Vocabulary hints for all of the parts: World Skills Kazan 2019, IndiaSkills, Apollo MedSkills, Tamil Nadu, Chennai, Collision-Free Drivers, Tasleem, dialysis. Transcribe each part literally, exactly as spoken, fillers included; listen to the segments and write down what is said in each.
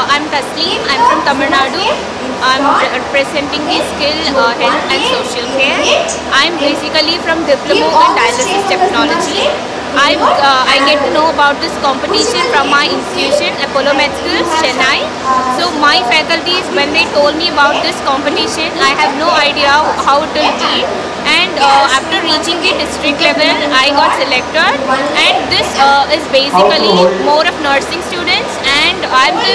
Uh, I'm Tasleem. I'm from Tamil Nadu. I'm presenting the skill uh, health and social care. I'm basically from Diploma in Dialysis Technology. I uh, I get to know about this competition from my institution, Apollo MedSkills, Chennai. So my faculties, when they told me about this competition, I have no idea how it will be. And uh, after reaching the district level, I got selected. And this uh, is basically more of nursing students. And I'm the,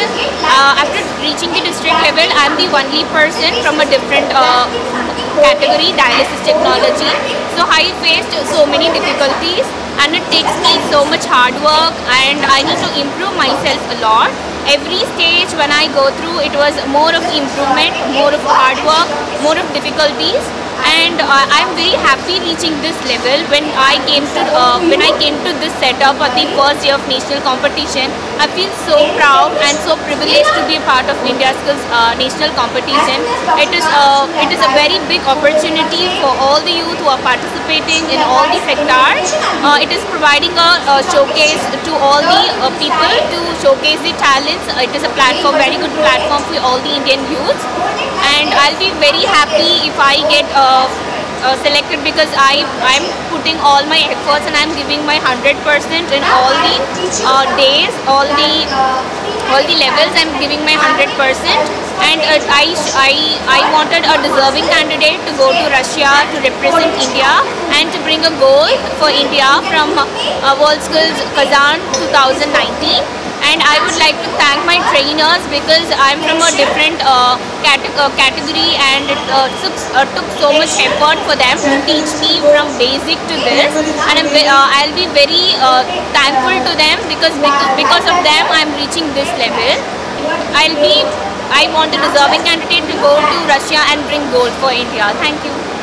uh, after reaching the district level, I'm the only person from a different uh, category, dialysis technology. So I faced so many difficulties. And it takes me so much hard work, and I need to improve myself a lot. Every stage when I go through, it was more of improvement, more of hard work, more of difficulties. And uh, I'm very happy reaching this level. When I came to uh, when I came to this setup at the first day of national competition, I feel so proud and so privileged to be a part of India Skills uh, national competition. It is uh, it is a very big opportunity for all the youth who are participating in all the sectors. Uh, It is providing a, a showcase to all the uh, people to showcase the talents. It is a platform, very good platform for all the Indian youths. And I'll be very happy if I get uh, uh, selected, because I I'm putting all my efforts and I'm giving my one hundred percent in all the uh, days, all the all the levels. I'm giving my one hundred percent. And uh, I, I I wanted a deserving candidate to go to Russia to represent India and to bring a gold for India from uh, World Skills Kazan two thousand nineteen. And I would like to thank my trainers, because I'm from a different uh, cat uh, category, and it uh, took, uh, took so much effort for them to teach me from basic to this. And I'm, uh, I'll be very uh, thankful to them, because because of them I'm reaching this level. I'll be I want a deserving candidate to go to Russia and bring gold for India. Thank you.